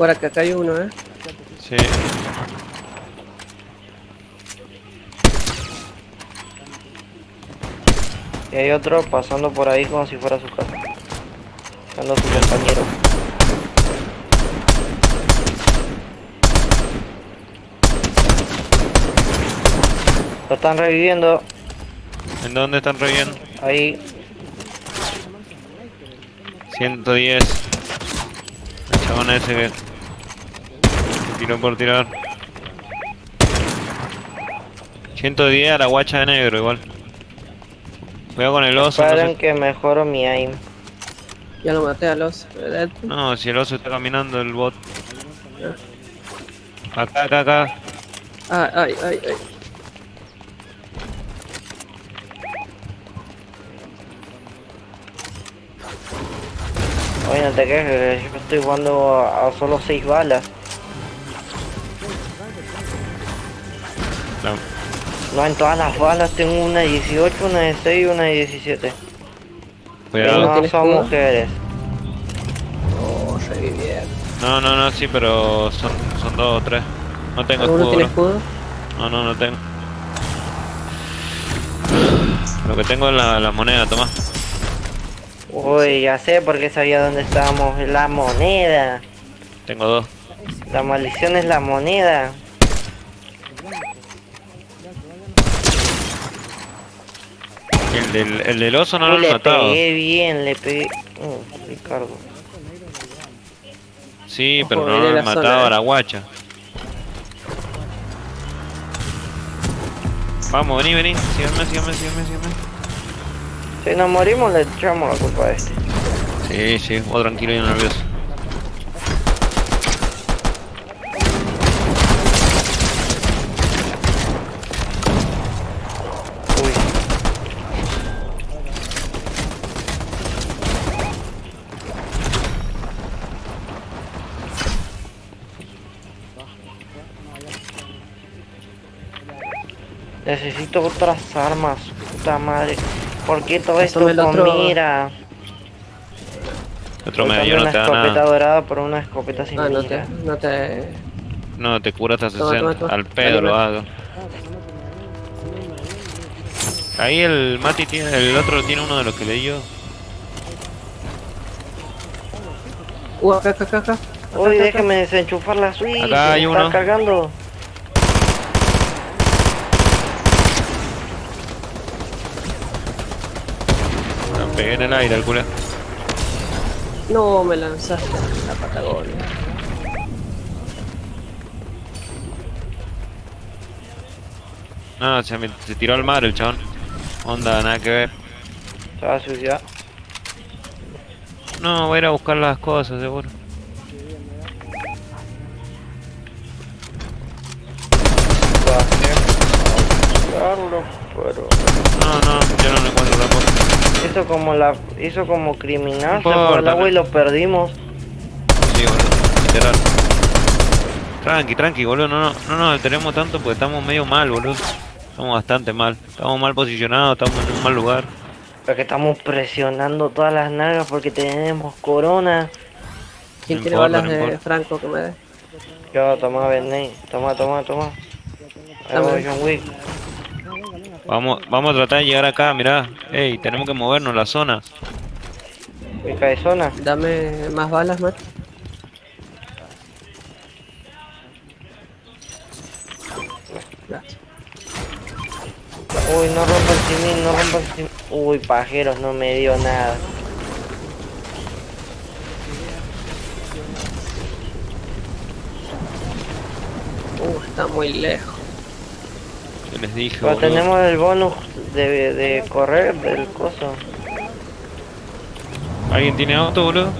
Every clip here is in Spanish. Por acá cayó uno, ¿eh? Sí. Y hay otro pasando por ahí como si fuera su casa. Buscando a su compañero. Lo están reviviendo. ¿En dónde están reviviendo? Ahí. 110. El chabón ese que tiró por tirar. 110 a la guacha de negro igual. Cuidado con el oso. Esperen, no sé... que mejoro mi aim. Ya lo maté al oso, ¿verdad? No, si el oso está caminando, el bot. Acá, acá, acá. Ah, ay, ay, ay. Oye, no te quejes, yo estoy jugando a solo 6 balas. No. No, en todas las balas tengo una de 18, una de 6 y una de 17. Cuidado. No son mujeres. Oh, revivieron. No, no, no, sí, pero son 2 o 3. No tengo escudo. ¿Alguno tiene escudo? No, no, no tengo. Lo que tengo es la moneda, toma. Uy, ya sé por qué sabía dónde estábamos. La moneda. Tengo 2. La maldición es la moneda. El del oso no lo he matado. Le pegué bien, le pegué... Ricardo. Sí, pero ojo, no lo he matado a la guacha. Vamos, vení, vení. Síganme. Si nos morimos le echamos la culpa a este. Sí, vos tranquilo y nervioso. Necesito otras armas, puta madre. ¿Por qué todo esto con mira? Otro medio no te da nada. Una escopeta dorada por una escopeta sin mira. No te cura hasta 60. Al pedo lo hago. Ahí el Mati tiene, el otro tiene uno de los que leí yo. Acá. Uy, déjame desenchufar la Switch. Acá hay uno. Está cargando. Pegué en el aire al culo. No, me lanzaste en la Patagonia. No, se tiró al mar el chabón. Onda, nada que ver. Estaba sucia. No, voy a ir a buscar las cosas, seguro. No, yo no lo encuentro tampoco. Hizo como criminal, se fue al agua y lo perdimos. Sí, boludo, literal. Tranqui, boludo, no nos tenemos tanto porque estamos medio mal, boludo. Estamos bastante mal, estamos mal posicionados, estamos en un mal lugar. Porque estamos presionando todas las nalgas porque tenemos corona. ¿Quién tiene balas de Franco que me dé? Yo, toma, vení, toma. Ahí John Wick. Vamos a tratar de llegar acá, mirá. Ey, tenemos que movernos, la zona. ¿Acá hay zona? Dame más balas, man. Uy, no rompa el timín. Uy, pajeros, no me dio nada. Está muy lejos. Les dije, pero tenemos el bonus de correr del coso. ¿Alguien tiene auto, boludo?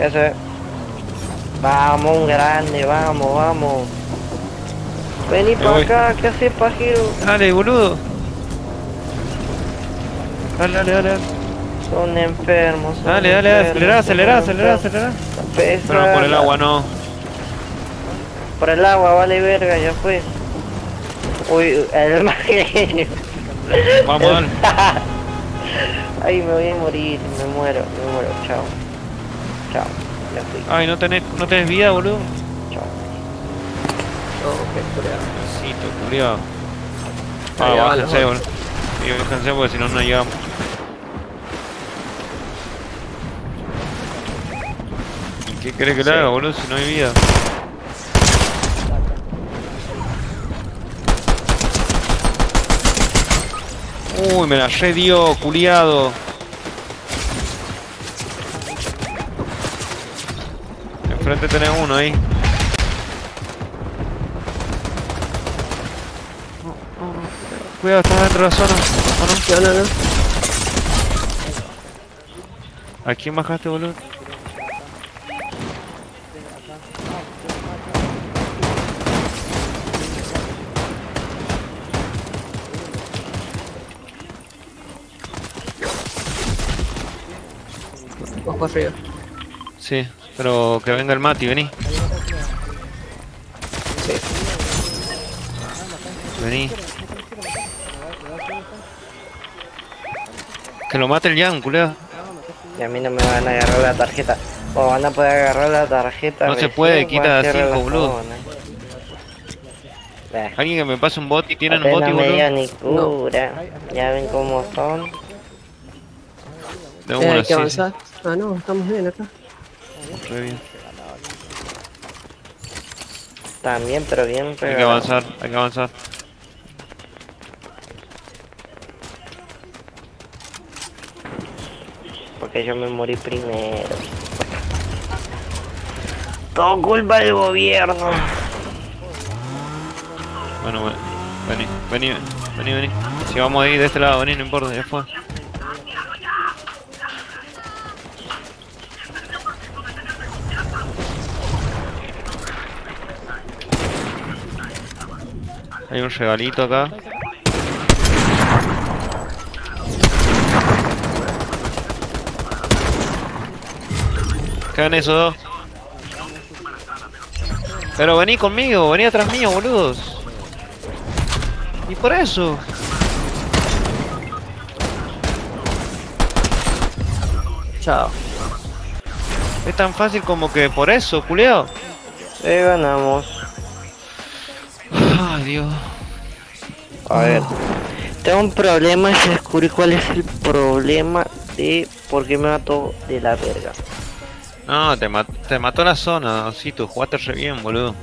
Ese. Vamos, un grande, vamos. Vení para acá, ¿qué haces, pajero? Dale, boludo. Dale. Son enfermos. Dale, acelerá. Pero no, por el agua no. Por el agua, vale verga, ya fue. Uy, el más genio. Vamos, dale. Ay, me voy a morir, me muero, chao. ya estoy. Ay, no tenés vida, boludo. Chao. Qué culiado. Ah, bájense, boludo. Sí, bájense porque si no, no llegamos. ¿Qué crees que lo haga, boludo? Si no hay vida. Uy, me la redió, culiado. Enfrente tenés uno ahí. Cuidado, estás dentro de la zona. No. ¿A quién bajaste, boludo? Vos para arriba. Sí, pero que venga el Mati, vení. Sí. Vení. Que lo mate el Jan, culea. Y a mí no me van a agarrar la tarjeta. O van a poder agarrar la tarjeta. No se puede, quita de 5, boludo. Alguien que me pase un boti, tienen un boti, boludo. Ya ven cómo son. Hay que avanzar. Ah, no, estamos bien acá. Re bien. También, pero bien. Hay que avanzar, hay que avanzar. Porque yo me morí primero. Todo culpa del gobierno. Bueno, bueno. Vení. Si vamos a ir de este lado, vení, no importa, ya fue. Hay un regalito acá. Cagan esos dos. Pero vení conmigo, vení atrás mío, boludos. Y por eso. Chao. Es tan fácil como que por eso, culiao. Ganamos. Ay, Dios. A ver, tengo un problema y descubrí cuál es el problema de por qué me mató de la verga. No, te mató la zona, sí, tú jugaste re bien, boludo.